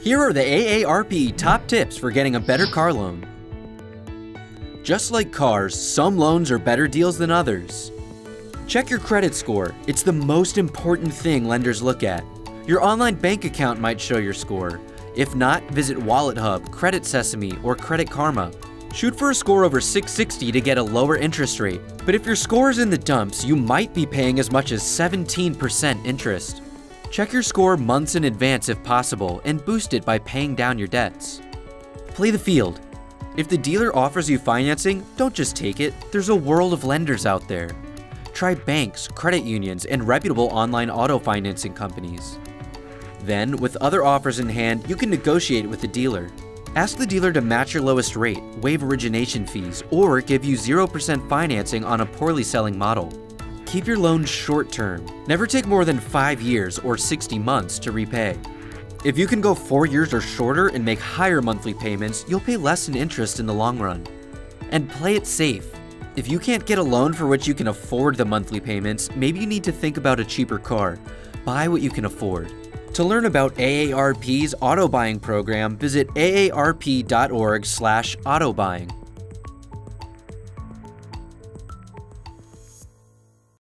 Here are the AARP top tips for getting a better car loan. Just like cars, some loans are better deals than others. Check your credit score. It's the most important thing lenders look at. Your online bank account might show your score. If not, visit WalletHub, Credit Sesame, or Credit Karma. Shoot for a score over 660 to get a lower interest rate, but if your score is in the dumps, you might be paying as much as 17% interest. Check your score months in advance if possible and boost it by paying down your debts. Play the field. If the dealer offers you financing, don't just take it. There's a world of lenders out there. Try banks, credit unions, and reputable online auto financing companies. Then, with other offers in hand, you can negotiate with the dealer. Ask the dealer to match your lowest rate, waive origination fees, or give you 0% financing on a poorly selling model. Keep your loan short-term. Never take more than 5 years or 60 months to repay. If you can go 4 years or shorter and make higher monthly payments, you'll pay less in interest in the long run. And play it safe. If you can't get a loan for which you can afford the monthly payments, maybe you need to think about a cheaper car. Buy what you can afford. To learn about AARP's auto buying program, visit aarp.org/autobuying.